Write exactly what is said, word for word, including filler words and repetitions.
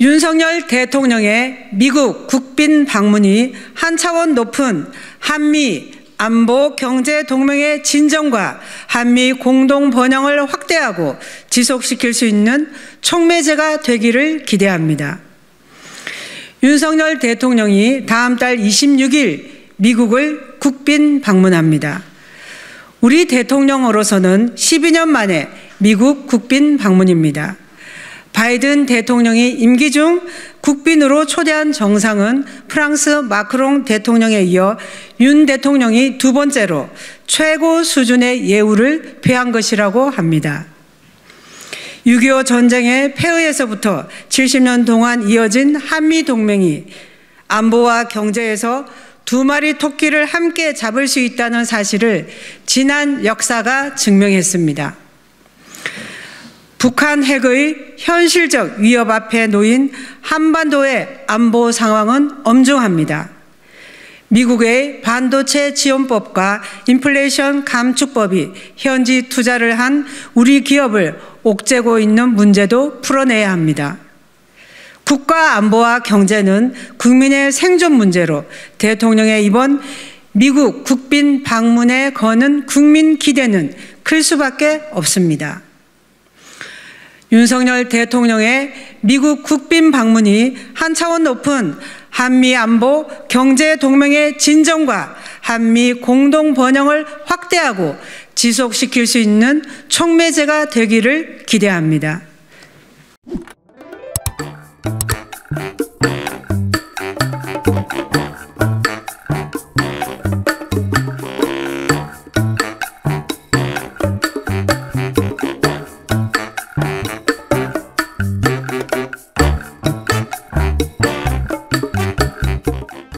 윤석열 대통령의 미국 국빈 방문이 한 차원 높은 한미 안보 경제 동맹의 진정과 한미 공동 번영을 확대하고 지속시킬 수 있는 촉매제가 되기를 기대합니다. 윤석열 대통령이 다음 달 이십육 일 미국을 국빈 방문합니다. 우리 대통령으로서는 십이 년 만에 미국 국빈 방문입니다. 바이든 대통령이 임기 중 국빈으로 초대한 정상은 프랑스 마크롱 대통령에 이어 윤 대통령이 두 번째로 최고 수준의 예우를 표한 것이라고 합니다. 육이오 전쟁의 폐허에서부터 칠십 년 동안 이어진 한미동맹이 안보와 경제에서 두 마리 토끼를 함께 잡을 수 있다는 사실을 지난 역사가 증명했습니다. 북한 핵의 현실적 위협 앞에 놓인 한반도의 안보 상황은 엄중합니다. 미국의 반도체 지원법과 인플레이션 감축법이 현지 투자를 한 우리 기업을 옥죄고 있는 문제도 풀어내야 합니다. 국가 안보와 경제는 국민의 생존 문제로 대통령의 이번 미국 국빈 방문에 거는 국민 기대는 클 수밖에 없습니다. 윤석열 대통령의 미국 국빈 방문이 한 차원 높은 한미 안보 경제 동맹의 진정과 한미 공동 번영을 확대하고 지속시킬 수 있는 촉매제가 되기를 기대합니다.